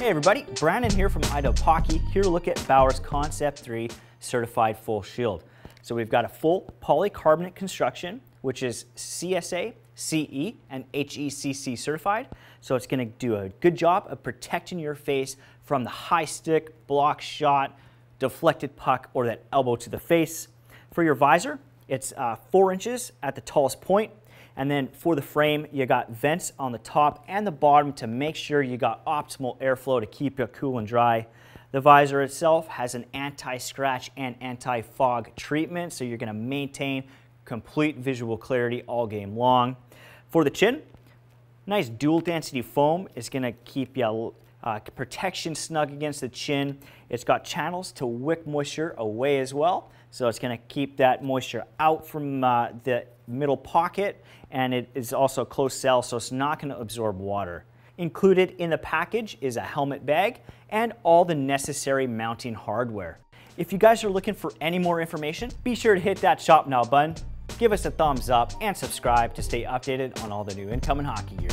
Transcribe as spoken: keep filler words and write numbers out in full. Hey everybody, Brandon here from Idaho Hockey, here to look at Bauer's Concept three Certified Full Shield. So we've got a full polycarbonate construction, which is C S A, C E, and H E C C certified. So it's going to do a good job of protecting your face from the high stick, block shot, deflected puck, or that elbow to the face. For your visor, it's uh, four inches at the tallest point. And then for the frame, you got vents on the top and the bottom to make sure you got optimal airflow to keep you cool and dry. The visor itself has an anti-scratch and anti-fog treatment, so you're going to maintain complete visual clarity all game long. For the chin, nice dual density foam is going to keep you uh, protection snug against the chin. It's got channels to wick moisture away as well, so it's going to keep that moisture out from uh, the middle pocket, and it is also a closed cell, so it's not going to absorb water. Included in the package is a helmet bag and all the necessary mounting hardware. If you guys are looking for any more information, be sure to hit that Shop Now button, give us a thumbs up, and subscribe to stay updated on all the new incoming hockey gear.